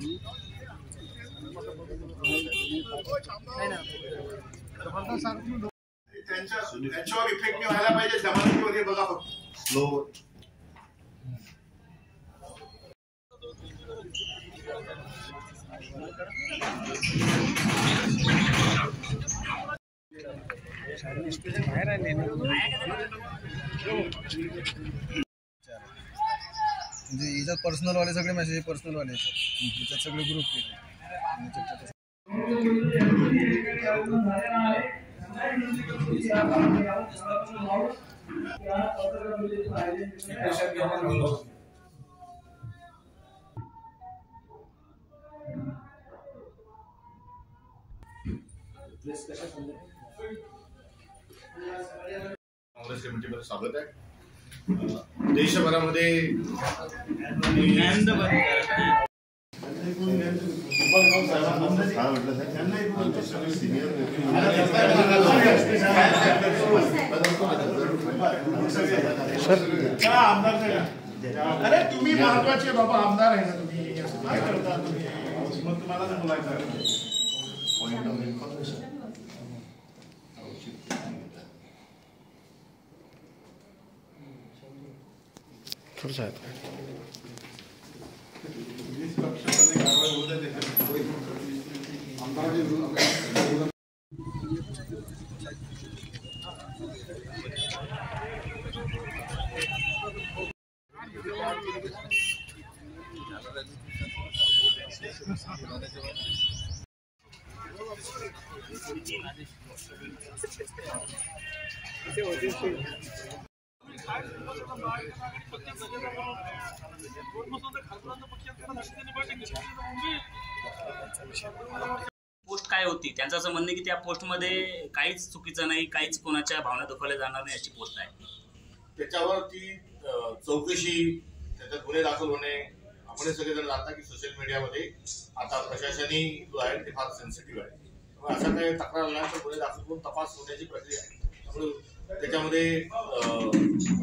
त्यांच्यावर इफेक्ट नाही व्हायला पाहिजे जमाती वगैरे बघा फक्त स्लो बाहेर आले म्हणजे पर्सनल वाले सगळे मेसेज पर्सनल वाले त्याच्यात सगळे ग्रुप केले काँग्रेस कमिटीमध्ये स्वागत आहे। देशभरामध्ये अरे तुम्ही महत्त्वाचे बाबा आमदार आहे ना, तुम्ही काय करता, तुम्ही मग तुम्हाला तर बोलायचं आहे। पॉइंट ऑफ इन्फॉर्मेशन थोडं साहेब पोस्ट काय होती त्यांचं असं म्हणणं की त्या पोस्ट मध्ये काहीच चुकीचं नाही, काहीच कोणाच्या भावना दुखवल्या जाणार नाही याची पोस्ट आहे। त्याच्यावर ती चौकशी त्याच्यात गुन्हे दाखल होणे आपण सगळेजण जाणता की सोशल मीडियामध्ये आता प्रशासनी जो आहे ते फार सेन्सिटिव्ह आहे, त्यामुळे असा काही तक्रार आला तर गुन्हे दाखल करून तपास होण्याची प्रक्रिया आहे। त्यामुळे त्याच्यामध्ये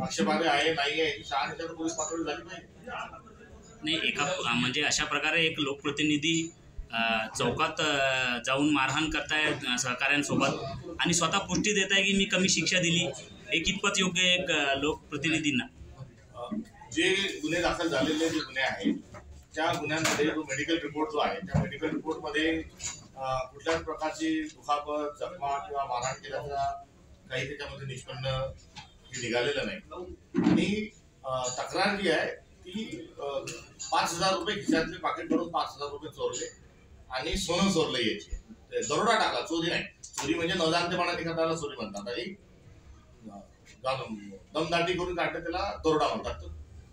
आक्षेपार्ह आहे नाही आहे शाळेच्या पोलीस पातळी झाली नाही एका म्हणजे अशा प्रकारे एक लोकप्रतिनिधी चौकात जाऊन मारहाण करताय सहकाऱ्यांसोबत आणि स्वतः पुष्टी देत आहे की मी कमी शिक्षा दिली, हे कितपत योग्य एक लोकप्रतिनिधींना। जे गुन्हे दाखल झालेले जे गुन्हे आहेत त्या गुन्ह्यांमध्ये जो मेडिकल रिपोर्ट जो आहे त्या मेडिकल रिपोर्टमध्ये कुठल्याच प्रकारची दुखापत जखमा किंवा मारहाण केल्याचा काही त्याच्यामध्ये निष्पन्न निघालेलं नाही आणि तक्रार जी आहे ती 5,000 रुपये खिशातले पाकिट भरून 5,000 रुपये चोरले आणि सोनं चोरलं याची दरोडा टाकला। चोरी नाही, चोरी म्हणजे नवजाणतेपणाने करताना चोरी म्हणतात आणि दमदाटी करून काढलं त्याला दरोडा म्हणतात।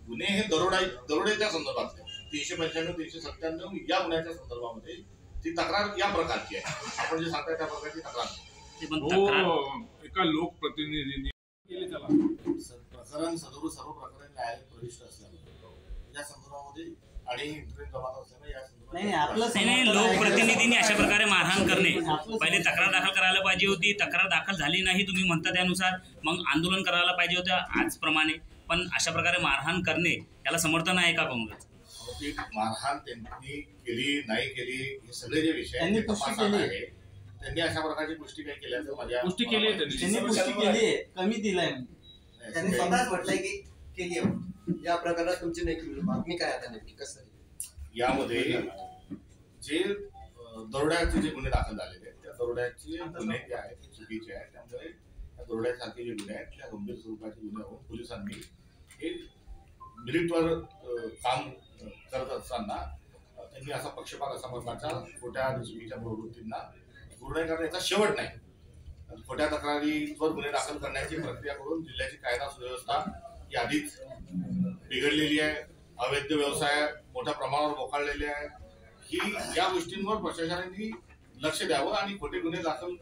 गुन्हे हे दरोड्याच्या संदर्भातले 395, 397 या गुन्ह्याच्या संदर्भामध्ये ती तक्रार या प्रकारची आहे। आपण जे सांगताय त्या प्रकारची तक्रार एका लोकप्रतिनिधीने केले त्याला प्रकरण सर्व प्रकरण न्यायालयात प्रविष्ट असल्यामुळे या संदर्भामध्ये आणि इंटरेस्ट जबाबदार असल्यामुळे या संदर्भात आपलं लोकप्रतिनिधीने अशा प्रकारे मारहाण करणे पहिले तक्रार दाखल करायला पाहिजे होती। तक्रार दाखल झाली नाही तुम्ही म्हणता त्यानुसार मग आंदोलन करायला पाहिजे होतं आजप्रमाणे, पण अशा प्रकारे मारहाण करणे याला समर्थन आहे का काँग्रेस? मारहाण त्यांनी केली नाही केली हे सगळे जे विषय त्यांनी तपास आहे त्यांनी अशा प्रकारची पुष्टी काय केली तर माझ्या पुष्टी केली त्यांनी पुष्टी केली कमी दिलाय त्यांनी स्वतःच म्हटलंय की केली आहे। या प्रकरणात तुमची नेमकी मागणी काय आता नेमकी कसं आहे? यामध्ये जे दरोड्याचे जे गुन्हे दाखल झालेले आहेत त्या दरोड्याचे गुन्हे जे आहेत ते चुकीचे आहेत, त्यामुळे त्या दरोड्यासारखे जे गुन्हे आहेत त्या गंभीर स्वरूपाचे गुन्हे होऊन पोलिसांनी हे मिलिटवर काम करत असताना त्यांनी असा पक्षपात समजण्याच्या खोट्या चुकीच्या प्रवृत्तींना निर्णय करण्याचा शेवट नाही। खोट्या तक्रारीवर गुन्हे दाखल करण्याची प्रक्रिया करून जिल्ह्याची कायदा सुव्यवस्था ही आधीच बिघडलेली आहे, अवैध व्यवसाय मोठ्या प्रमाणावर बोकाळलेले आहे, ही या गोष्टींवर प्रशासनाने लक्ष द्यावं आणि खोटे गुन्हे दाखल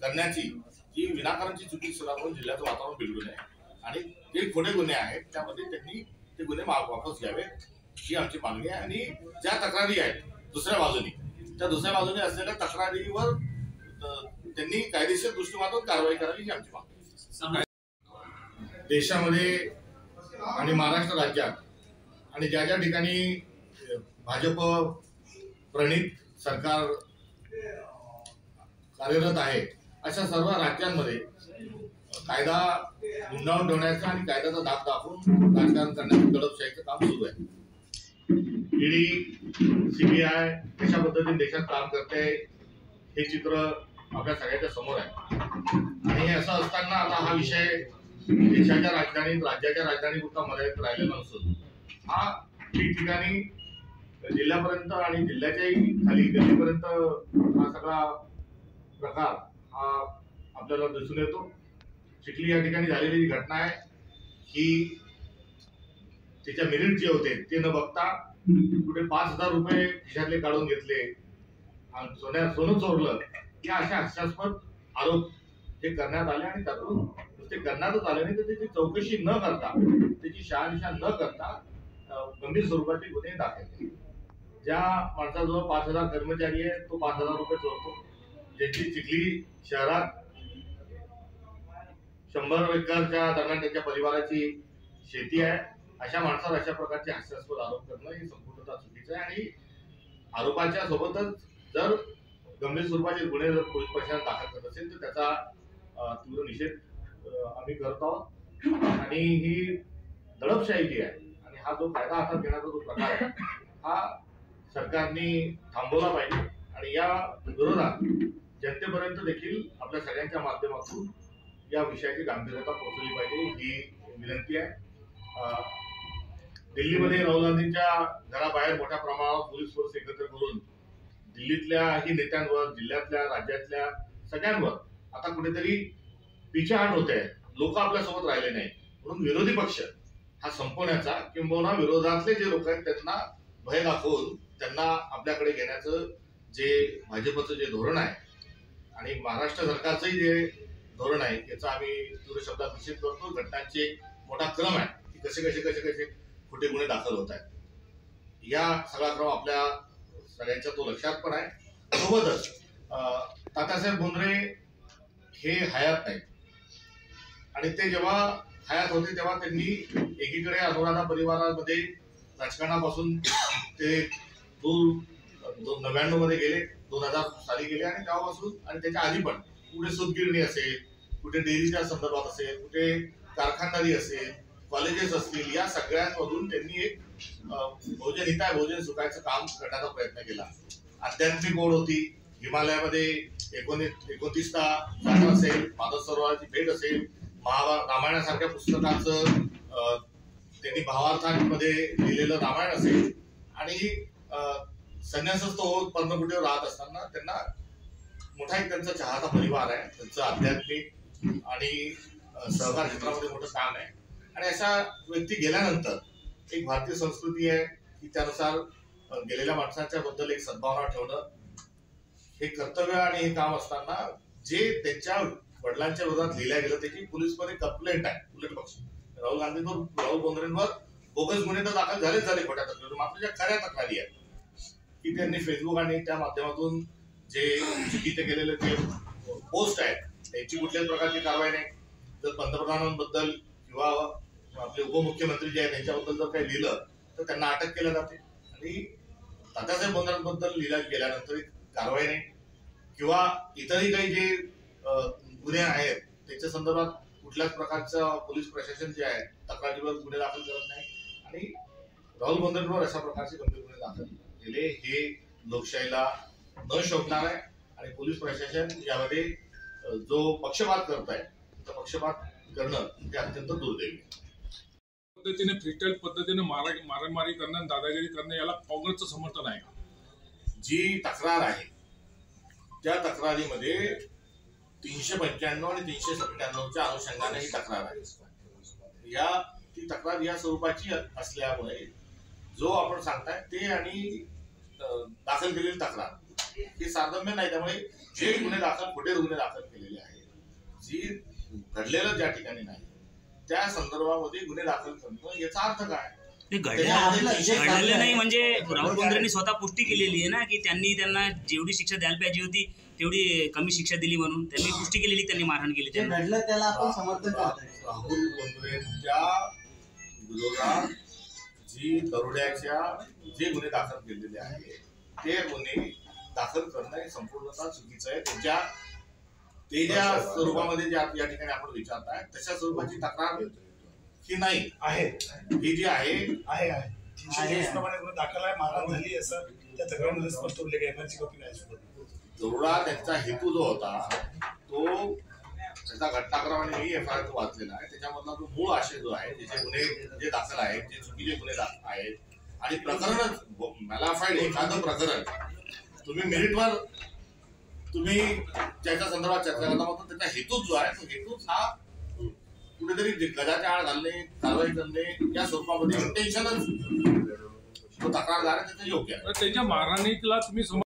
करण्याची ही विनाकारणची चुकी सुरू करून जिल्ह्याचं वातावरण बिघडू नये आणि जे खोटे गुन्हे आहेत त्यामध्ये त्यांनी ते गुन्हे वापस घ्यावेत ही आमची मागणी आहे। आणि ज्या तक्रारी आहेत दुसऱ्या बाजूने त्या दुसऱ्या बाजूने असलेल्या तक्रारीवर त्यांनी कायदेशीर दृष्टिकोनातून कारवाई करावी ही आमची मागणी आहे। देशामध्ये आणि महाराष्ट्र राज्यात आणि ज्या ज्या ठिकाणी भाजप प्रणित सरकार कार्यरत आहे। अशा सर्व राज्यांमध्ये कायदा गुंडाळून ठेवण्याचा आणि कायद्याचा धाक दाखवून राजकारण करण्याचं दडपशाहीचं काम सुरू आहे। ईडी सीबीआय अशा पद्धतीने देशात काम करते हे चित्र आपल्या सगळ्यांच्या समोर आहे। आणि हे असं असताना आता हा विषय देशाच्या राजधानीत राज्याच्या राजधानीपुरता मर्यादित राहिलेला नसून हा ठिकठिकाणी जिल्ह्यापर्यंत आणि जिल्ह्याच्याही खाली गल्लीपर्यंत हा सगळा प्रकार हा आपल्याला दिसून येतो। चिखली या ठिकाणी झालेली घटना आहे की त्याच्या मेरिट जे होते ते न बघता कुठे 5,000 रुपये खिशातले काढून घेतले आणि सोनं चोरलं या अशा हास्यास्पद आरोप हे करण्यात आले। आणि त्यातून ते करण्यातच आले नाही तर त्याची चौकशी न करता त्याची शहानिशा न करता गंभीर स्वरूपाचे गुन्हे दाखल केले। ज्या माणसाजवळ 5,000 कर्मचारी आहे तो 5,000 रुपये चोरतो। ज्यांची चिखली शहरात 100 एकरच्या दरम्यान त्यांच्या परिवाराची शेती आहे अशा माणसाला अशा प्रकारचे हास्यास्पद आरोप करणं हे संपूर्णतः चुकीचं आहे। आणि आरोपाच्या सोबतच जर गंभीर स्वरूपाचे गुन्हे जर पोलीस प्रशासन दाखल करत असेल तर त्याचा तीव्र निषेध आम्ही करत आहोत। आणि ही दडपशाही जी आहे आणि हा जो कायदा हातात घेण्याचा जो प्रकार आहे हा सरकारने थांबवला पाहिजे। आणि या विरोधात जनतेपर्यंत देखील आपल्या सगळ्यांच्या माध्यमातून या विषयाची गांभीर्यता पोहोचली पाहिजे ही विनंती आहे। दिल्लीमध्ये राहुल गांधींच्या घराबाहेर मोठ्या प्रमाणावर पोलीस फोर्स एकत्र करून दिल्लीतल्याही नेत्यांवर जिल्ह्यातल्या राज्यातल्या सगळ्यांवर आता कुठेतरी पिछेहाट होते आहे। लोक आपल्यासोबत राहिले नाही म्हणून विरोधी पक्ष हा संपवण्याचा किंबहुना विरोधातले जे लोक आहेत त्यांना भय दाखवून त्यांना आपल्याकडे घेण्याचं जे भाजपचं जे धोरण आहे आणि महाराष्ट्र सरकारचंही जे धोरण आहे याचा आम्ही तीव्र शब्दात निषेध करतो। घटनांची एक मोठा क्रम आहे की कसे कसे कसे कसे खोटे गुन्हे दाखल होत आहेत। या सगळा क्रम आपल्या सगळ्यांच्या तो लक्षात पण आहे। सोबतच तात्यासाहेब बोंद्रे हे हयात नाहीत आणि ते जेव्हा हयात होते तेव्हा त्यांनी एकीकडे अनुराधा परिवारामध्ये राजकारणापासून ते दूर 99 मध्ये गेले 2000 साली गेले आणि तेव्हापासून आणि त्याच्या आधी पण कुठे सूतगिरणी असेल कुठे डेअरीच्या संदर्भात असेल कुठे कारखानदारी असेल कॉलेजेस असतील या सगळ्यांमधून त्यांनी एक भोजन हिताय भोजन सुखायचं काम करण्याचा प्रयत्न केला। आध्यात्मिक ओढ होती हिमालयामध्ये 29ता जागा असेल माधव सरोवराची भेट असेल रामायणासारख्या पुस्तकाचं त्यांनी भावार्थांमध्ये लिहिलेलं रामायण असेल आणि संन्यासस्थ होत पर्णकुटीवर राहत असताना त्यांना मोठा एक त्यांचा चहाचा परिवार आहे। त्यांचं आध्यात्मिक आणि सहकार क्षेत्रामध्ये मोठं काम आहे। आणि अशा व्यक्ती गेल्यानंतर एक भारतीय संस्कृती आहे की त्यानुसार गेलेल्या माणसांच्या बद्दल एक सद्भावना ठेवणं हे कर्तव्य आणि हे काम असताना जे त्यांच्या वडिलांच्या विरोधात लिहिलं गेलं त्याची पोलीसमध्ये कंप्लेंट आहे। उलट पक्ष राहुल गांधींवर राहुल बोंद्रेंवर बोगस गुन्हे तर दाखल झाले खोट्या तक्रारी मात्र ज्या खऱ्या तक्रारी आहेत की त्यांनी फेसबुक आणि त्या माध्यमातून जे चुकीचे केलेले जे पोस्ट आहेत त्यांची कुठल्याच प्रकारची कारवाई नाही। जर पंतप्रधानांबद्दल किंवा आपले उपमुख्यमंत्री जे आहेत त्यांच्याबद्दल जर काही लिहिलं तर त्यांना अटक केल्या जाते आणि तात्यासाहेब बोंद्रेंबद्दल लिहिल्या गेल्यानंतर कारवाई नाही किंवा इतरही काही जे गुन्हे आहेत त्याच्या संदर्भात कुठल्याच प्रकारचं पोलीस प्रशासन जे आहे तक्रारीवर गुन्हे दाखल करत नाही। आणि राहुल बोंद्रेंवर अशा प्रकारचे गंभीर गुन्हे दाखल केले हे लोकशाहीला न शोभणार आहे। आणि पोलीस प्रशासन यामध्ये जो पक्षपात करत आहे तर पक्षपात करणं हे अत्यंत दुर्दैवी पद्धतीने फ्रीस्टाईल पद्धतीने मारामारी करणं दादागिरी करणं याला काँग्रेसचं समर्थन आहे का? जी तक्रार आहे त्या तक्रारीमध्ये 395 आणि 397च्या अनुषंगाने ही तक्रार आहे। या ती तक्रार या स्वरूपाची असल्यामुळे जो आपण सांगताय ते आणि दाखल केलेली तक्रार हे साधम्य नाही। त्यामुळे जे गुन्हे दाखल खोटे गुन्हे दाखल केलेले आहेत जी घडलेलं ज्या ठिकाणी नाही त्या संदर्भामध्ये गुन्हे दाखल करणं याचा अर्थ काय? घडलेलं नाही म्हणजे राहुल बोंद्रेंनी स्वतः पुष्टी केलेली आहे ना की त्यांनी त्यांना जेवढी शिक्षा द्यायला पाहिजे होती तेवढी कमी शिक्षा दिली म्हणून त्यांनी पुष्टी केलेली त्यांनी मारहाण केली ते घडलं त्याला आपण समर्थन करतो। राहुल बोंद्रेंच्या विरोधात जी दरोड्याच्या जे गुन्हे दाखल केलेले आहेत ते गुन्हे दाखल करणं संपूर्णतः चुकीचं आहे। त्यांच्या तेल्या स्वरूपामध्ये जे या ठिकाणी आपण विचारताय तशा स्वरूपाची तक्रार ही नाही आहे। ही जी आहे आहे आहे शिक्षणाप्रमाणे दाखल आहे मारहाण झाली असं त्या तक्रारीमध्ये स्पष्ट उल्लेख आहे। याची कॉपी नाही सोबत जोडा त्यांचा हेतू जो होता तो त्याचा घटनाक्रमाने मी एफआयआर तो वाचलेला आहे। त्याच्यामधला तो मूळ आशय जो आहे त्याचे गुन्हे जे दाखल आहेत ते चुकीचे गुन्हे दाखल आहेत आणि प्रकरण मॅलाफाईड एखादं प्रकरण तुम्ही मेरिटवर तुम्ही ज्याच्या संदर्भात चर्चा करता मग त्याचा हेतूच जो आहे तो हेतूच हा कुठेतरी गजाच्या आड घालणे कारवाई करणे या स्वरूपामध्ये टेन्शनच तो तक्रारदार त्याचं योग्य आहे। त्याच्या मारहाणीला तुम्ही